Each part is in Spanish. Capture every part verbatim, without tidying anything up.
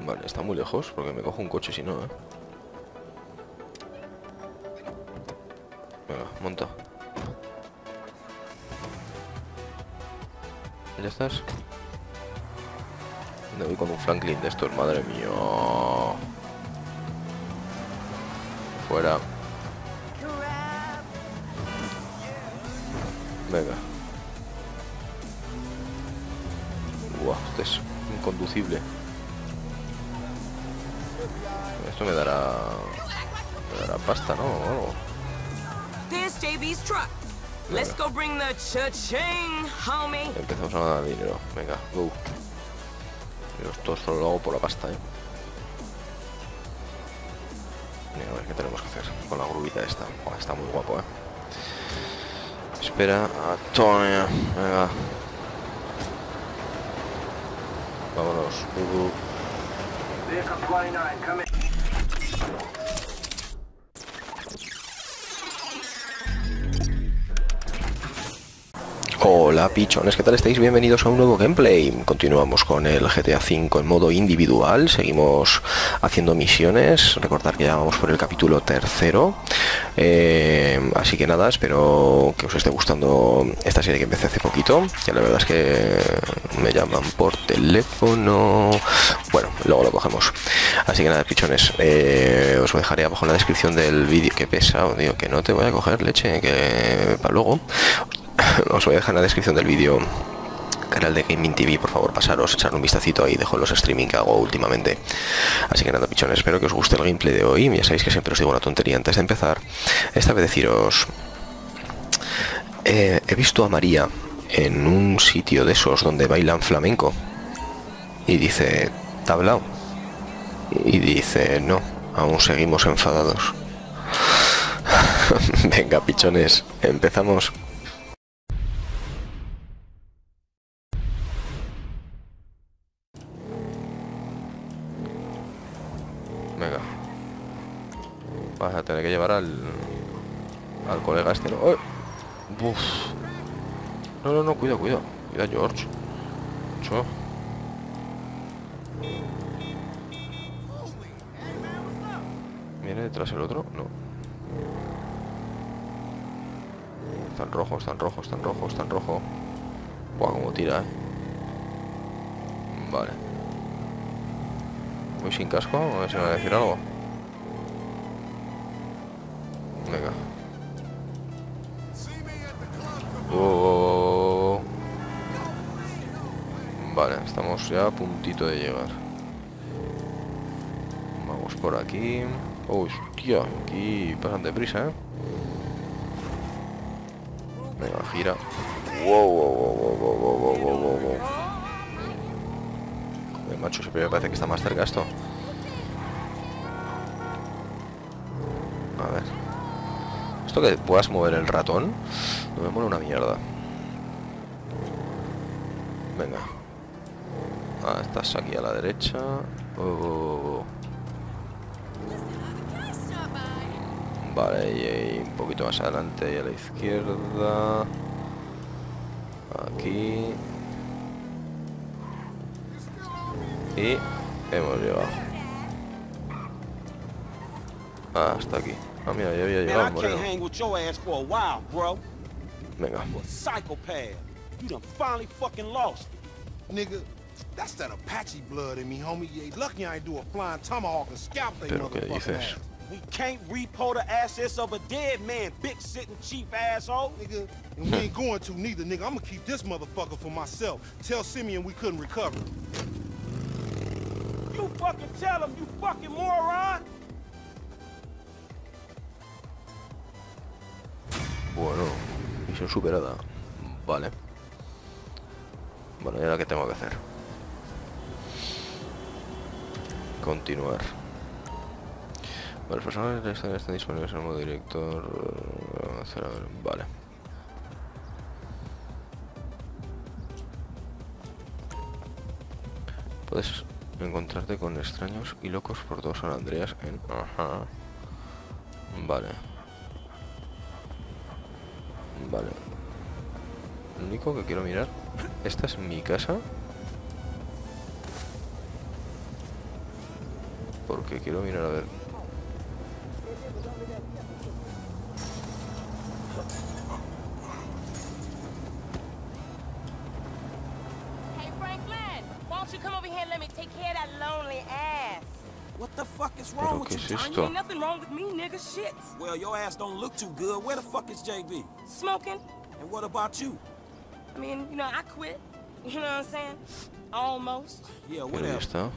Vale, está muy lejos, porque me cojo un coche si no, ¿eh? Venga, monta. ¿Ya estás? Me voy con un Franklin de estos, madre mía. Fuera. Venga. Buah, este es inconducible. Esto me dará... me dará pasta, ¿no? O algo. Venga. Empezamos a ganar dinero. Venga, go. Pero esto solo lo hago por la pasta, ¿eh? Mira, a ver qué tenemos que hacer con la grubita esta. Buah, está muy guapo, ¿eh? Espera a Tanya. Venga. Vámonos. Uh-huh. Hola pichones, ¿qué tal estáis? Bienvenidos a un nuevo gameplay. Continuamos con el G T A cinco en modo individual. Seguimos haciendo misiones. Recordad que ya vamos por el capítulo tercero. Eh, así que nada, espero que os esté gustando esta serie que empecé hace poquito. Que la verdad es que me llaman por teléfono. Bueno, luego lo cogemos. Así que nada, pichones, eh, os dejaré abajo en la descripción del vídeo. Qué pesado, tío, que no te voy a coger leche, que para luego. Os voy a dejar en la descripción del vídeo canal de Gaming T V, por favor, pasaros, echar un vistacito ahí, dejo los streaming que hago últimamente. Así que nada, pichones, espero que os guste el gameplay de hoy. Ya sabéis que siempre os digo una tontería antes de empezar. Esta vez deciros... Eh, he visto a María en un sitio de esos donde bailan flamenco. Y dice... ¿tablao? Y dice... no, aún seguimos enfadados. Venga, pichones, empezamos. Venga. Vas a tener que llevar al... al colega este, ¿no? ¡Oh! ¡Buf! No, no, no, cuida, cuida. Cuida, George. Cho. ¿Viene detrás el otro? No. Está en rojo, está en rojo, está en rojo, está en rojo. Buah, como tira, ¿eh? Vale. Voy sin casco, a ver si me va a decir algo. Venga. Oh. Vale, estamos ya a puntito de llegar. Vamos por aquí. Oh, hostia, aquí pasan de prisa, ¿eh? Venga, gira. Wow, wow, wow, wow, wow, wow, wow, wow. Macho, siempre me parece que está más cerca esto. A ver. Esto que puedas mover el ratón no me mola una mierda. Venga. Ah, estás aquí a la derecha. Oh. Vale, y un poquito más adelante y a la izquierda. Aquí. Y hemos llegado. Ah, hasta aquí. Ah, mira, ya había llegado, moreno. Venga. Pero ¿qué dices? We can't repo the assets of a dead man, big sitting cheap asshole, nigga. And we ain't going to neither, nigga. I'm gonna keep this motherfucker for myself. Tell Simeon we couldn't recover. You fucking tell him, you fucking moron. Bueno, misión superada. Vale. Bueno, ¿y ahora qué tengo que hacer? Continuar. Vale, los personajes están disponibles en el modo director. Vale. Puedes encontrarte con extraños y locos por todo San Andreas en... Ajá. Vale. Vale. Lo único que quiero mirar... ¿Esta es mi casa? porque quiero mirar a ver. Hey Franklin, won't you come over here and let me take care of that lonely ass? What the fuck is wrong with you, Tanya? Ain't nothing wrong with me, nigga. Shit. Well, your ass don't look too good. Where the fuck is J B? Smoking. And what about you? I mean, you know, I quit. You know what I'm saying? Almost. Yeah, whatever.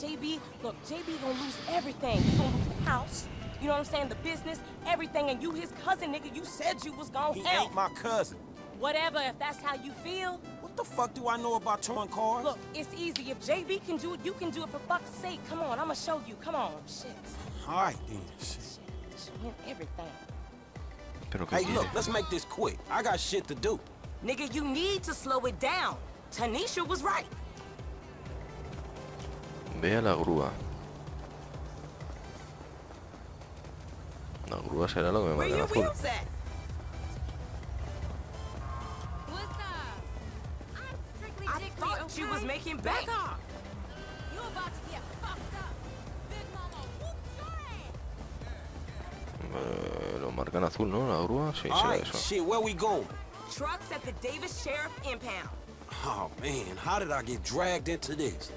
J B, look, J B gonna lose everything. He gonna lose the house, you know what I'm saying, the business, everything, and you his cousin, nigga. You said you was gonna help. He ain't my cousin. Whatever, if that's how you feel. What the fuck do I know about towing cars? Look, it's easy. If J B can do it, you can do it, for fuck's sake. Come on, I'ma show you. Come on, shit. All right, then. Shit. Shit, win everything. Hey, look, let's make this quick. I got shit to do. Nigga, you need to slow it down. Tanisha was right. Ve a la grúa. La grúa será lo que me mata la full. Vale, lo marcan azul, ¿no? La grúa, sí, será eso. Trucks at the Davis Sheriff Impound. Oh man, how did I get dragged into this?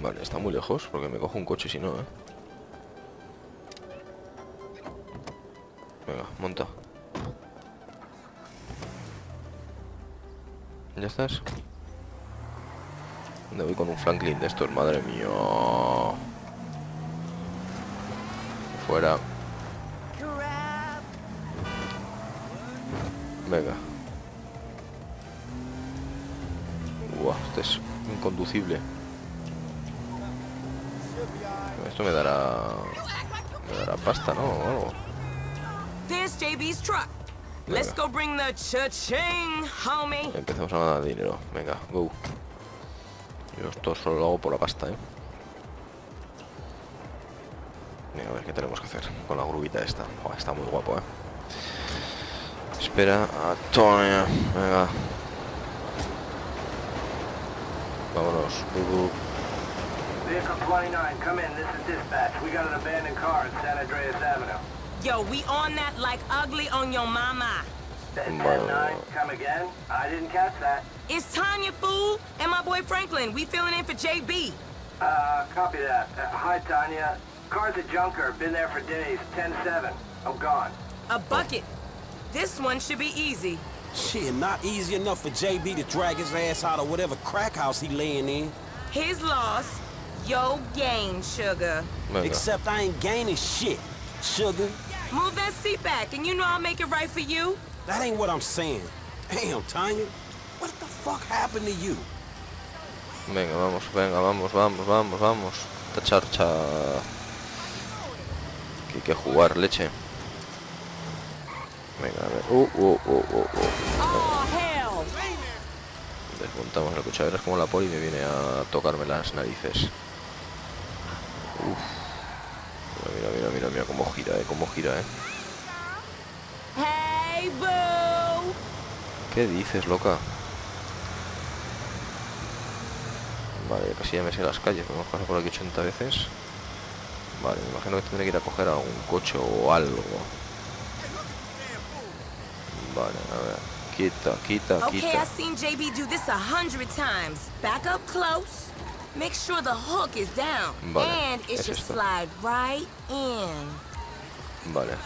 Vale, está muy lejos porque me cojo un coche si no, ¿eh? Venga, monta. ¿Ya estás? Me voy con un Franklin de estos, madre mía. Fuera. Venga. Buah, este es inconducible. Esto me dará... me dará pasta, ¿no? O algo. Venga. Empezamos a ganar dinero. Venga, go. Yo esto solo lo hago por la pasta, ¿eh? Venga, a ver qué tenemos que hacer con la grubita esta. Oh, está muy guapo, ¿eh? Espera a Tony. Venga. Vámonos. Bubu. Vehicle twenty-nine, come in. This is dispatch. We got an abandoned car in San Andreas Avenue. Yo, we on that like ugly on your mama. ten nine, come again? I didn't catch that. It's Tanya, fool, and my boy Franklin. We filling in for J B. Uh, copy that. Uh, hi, Tanya. Car's a junker. Been there for days. ten seven. I'm gone. A bucket. This one should be easy. Shit, not easy enough for J B to drag his ass out of whatever crack house he laying in. His loss. Yo gain, sugar. Venga. Except I ain't gaining shit, sugar. Move that seat back, and you know I'll make it right for you. That ain't what I'm saying. Damn, Tanya, what the fuck happened to you? Venga, vamos, venga, vamos, vamos, vamos, vamos. Esta charcha. Que hay que jugar, leche. Venga, a ver. Uh, uh, uh, uh, uh. Desmontamos la cuchara. Es como la poli me viene a tocarme las narices. Uf. Mira, mira, mira, mira cómo gira, eh, cómo gira, eh. Hey, boo. ¿Qué dices, loca? Vale, casi ya me sé las calles, me hemos pasado por aquí ochenta veces. Vale, me imagino que tendré que ir a coger algún coche o algo. Vale, a ver. Quita, quita, quita. Okay, I've seen J B do this a hundred times. Back up close. Make sure the hook is down. Vale, and it should slide right in. Vale.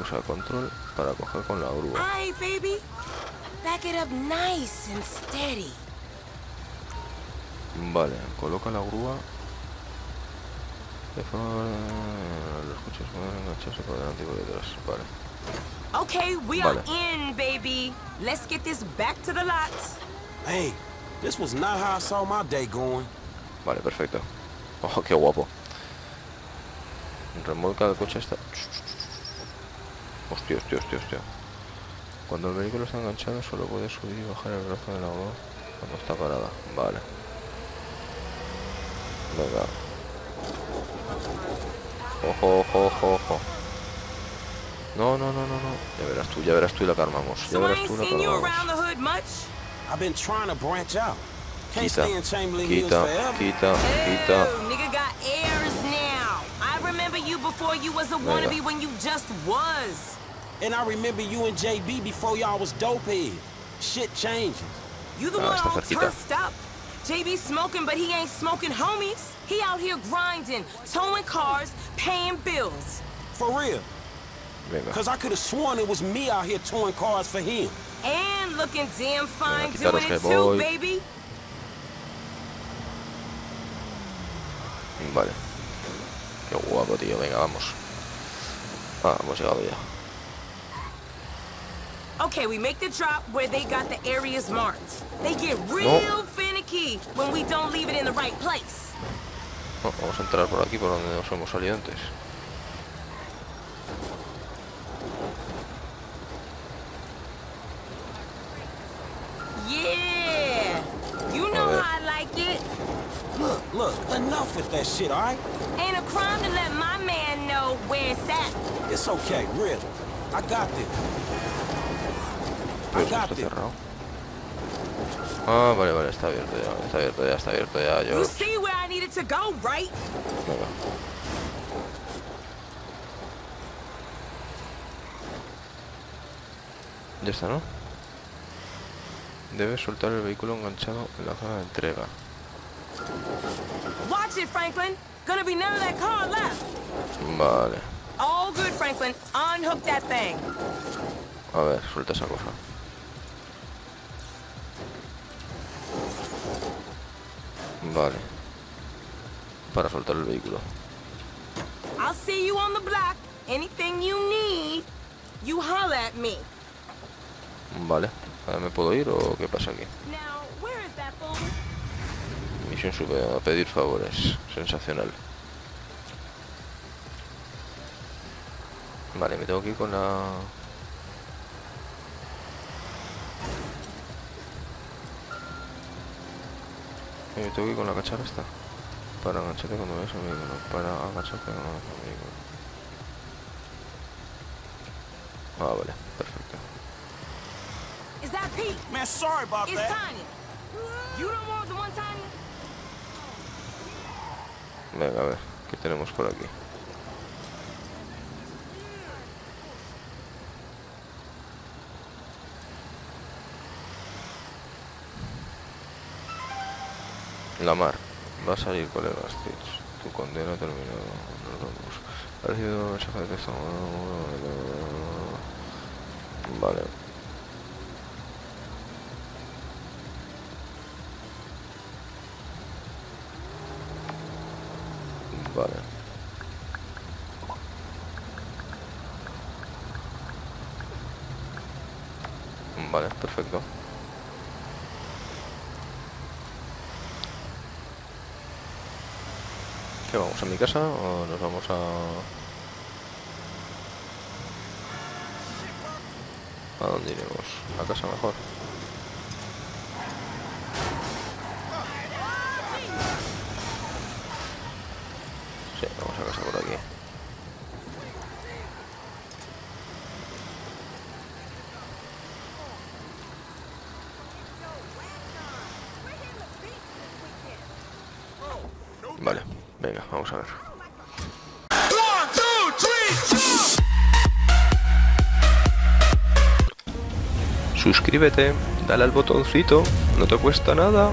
Usa control para coger con la grúa. Ay, baby. Back it up nice and steady. Vale, coloca la grúa. De forma los coches pueden engancharse por delante y por detrás. Vale. Okay, we are in, baby. Let's get this back to the lot. Hey, this was not how I saw my day going. Vale, perfecto. Oh, qué guapo. Remolca el coche está. Hostia, hostia, hostia, hostia. Cuando el vehículo está enganchado solo puede subir y bajar el brazo de la grúa cuando está parada. Vale. Venga. Ojo, ojo, ojo, ojo. No, no, no, no, no. Ya verás tú, ya verás tú y la calmamos. Ya verás tú y la calmamos. I've been trying to branch out. Can't stay in Chamberlain Hills forever. Quita, quita. Nigga got airs now. I remember you before you was a wannabe when you just was. And I remember you and J B before y'all was dopehead. Shit changes. You the one all cursed up. J B smoking, but he ain't smoking homies. He out here grinding, towing cars, paying bills. For real. Because I could have sworn it was me out here towing cars for him. And looking damn fine doing it too, baby. Vale. Qué guapo, tío. Venga, vamos. Ah, hemos llegado ya. Okay, we make the drop where they got the areas marked. They get real no. finicky when we don't leave it in the right place. No, vamos a entrar por aquí por donde nos hemos salido antes. Yeah, you know how I like it. Look, look, enough with that shit, all right? Ain't a crime to let my man know where it's at. It's okay, really. I got this. Está cerrado. Ah, vale, vale, está abierto ya, está abierto ya, está abierto ya. Yo... Ya está, ¿no? Debes soltar el vehículo enganchado en la zona de entrega. Vale. All good, Franklin. Unhook that thing. A ver, suelta esa cosa. Vale. Para soltar el vehículo. I'll see you on the block. Anything you need, you holler at me. Vale. ¿Ahora me puedo ir o qué pasa aquí? Now, where is that phone? Misión sube a pedir favores. Sensacional. Vale, me tengo que ir con la... Me tengo que ir con la cacharra esta. Para agacharte cuando veas el vehículo. Para agacharte cuando veas el vehículo. Ah, vale, perfecto. Is that Pete? Man, sorry about that. Tanya. You don't want the one, Tanya? Venga, a ver, ¿qué tenemos por aquí? La mar, va a salir colega, tu condena terminó. Ha recibido un mensaje de texto. Vale. Vale. Vale, perfecto. ¿Qué vamos a mi casa o nos vamos a... ¿A dónde iremos? ¿A casa mejor? Sí, vamos a casa por aquí. Vale. Venga, vamos a ver. Suscríbete, dale al botoncito, no te cuesta nada.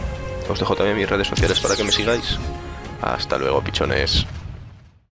Os dejo también mis redes sociales para que me sigáis. Hasta luego, pichones.